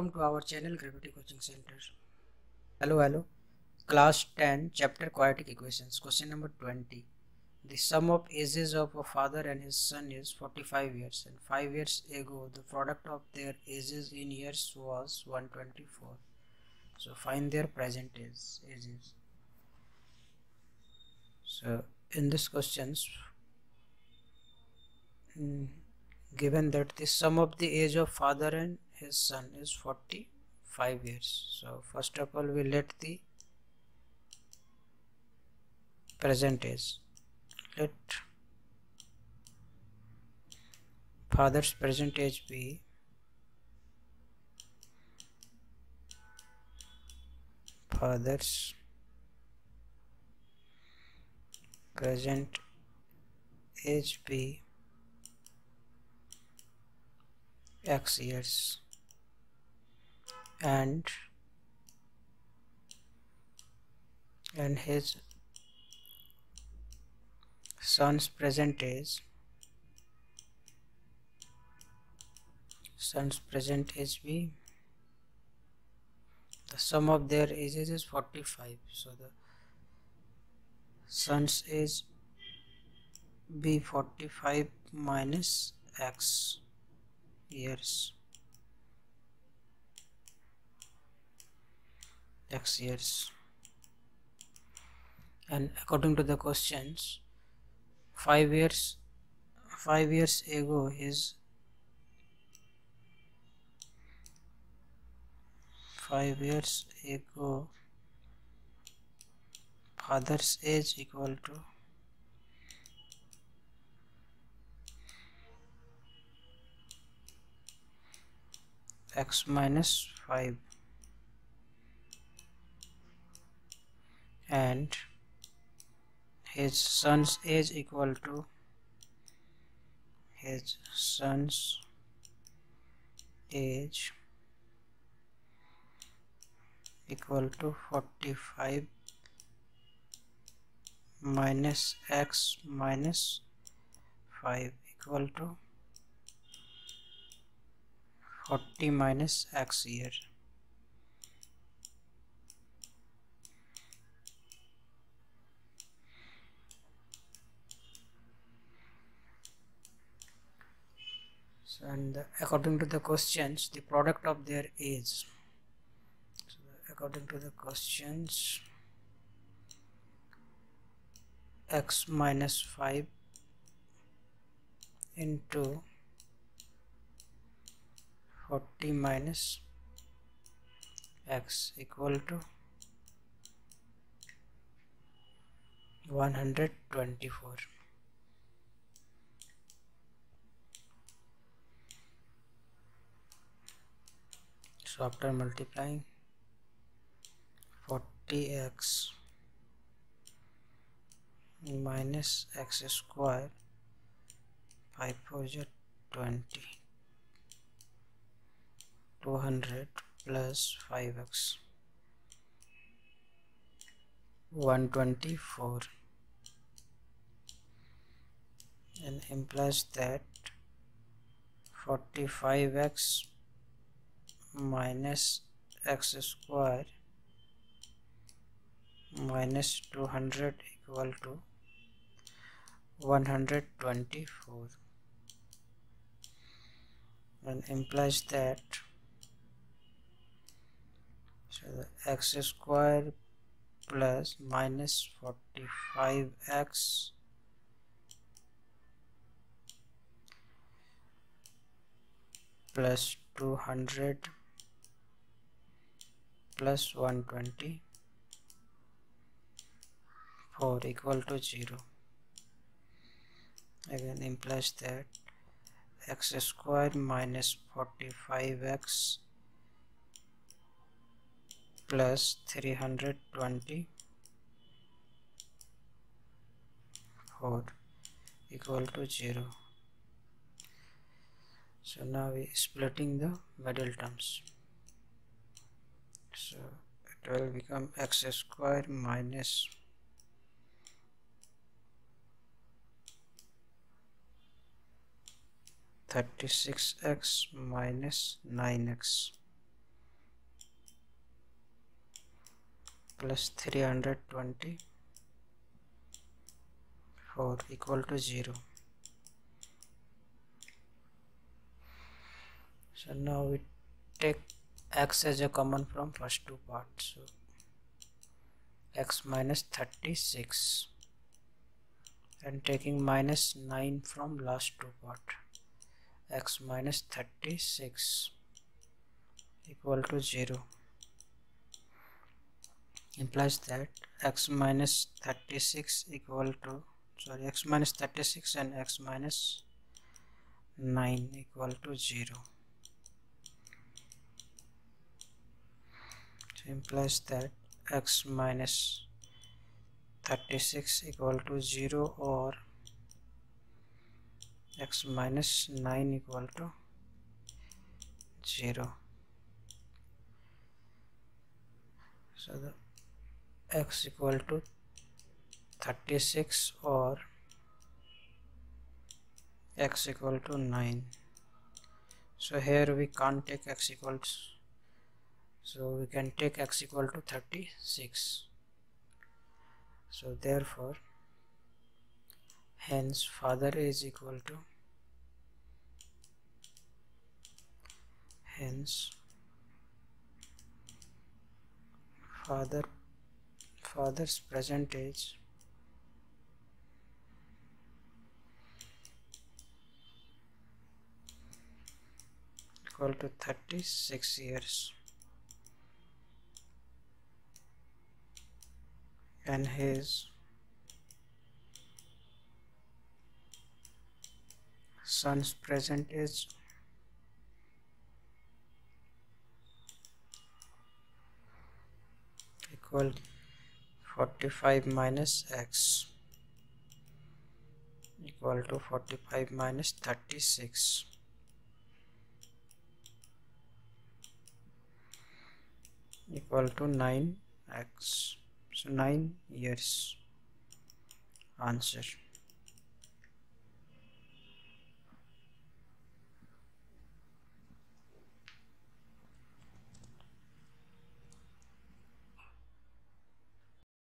Welcome to our channel Gravity Coaching Centre. Hello. Class 10, Chapter Quadratic Equations. Question number 20. The sum of ages of a father and his son is 45 years, and 5 years ago the product of their ages in years was 124. So find their present ages. So in this question, given that the sum of the age of father and his son is 45 years. So first of all we let the present age. Let father's present age be 5 x years and his son's present age be, the sum of their ages is 45, so the son's age be 45 minus x years, and according to the questions, 5 years ago his 5 years ago father's age equal to 5x, and his son's age equal to his son's age 45 minus x minus 5 equal to 40 minus x year. So, and according to the questions, the product of their age. So according to the questions, x minus 5 into 40 minus x equal to 124. So after multiplying, 40x minus x square, 5 4 20. 200 plus 5x, 124, and implies that 45x minus x square minus 200 equal to 124, and implies that the x square plus minus 45x plus 200 plus 124 equal to 0. Again implies that x square minus 45x plus 324 equal to 0. So now we splitting the middle terms. So it will become x square minus 36x minus 9x plus 324 equal to 0. So now we take x as a common from first two parts. So x minus 36, and taking minus 9 from last two part, x minus 36 equal to 0 implies that x minus 36 and x minus 9 equal to 0. So implies that x minus 36 equal to 0 or x minus 9 equal to 0. So the x equal to 36 or x equal to 9. So here we can't take x equals, so we can take x equal to 36. So therefore, hence father's present age equal to 36 years. And his son's present age equal 45 minus x equal to 45 minus 36. Equal to 9x. So 9 years answer.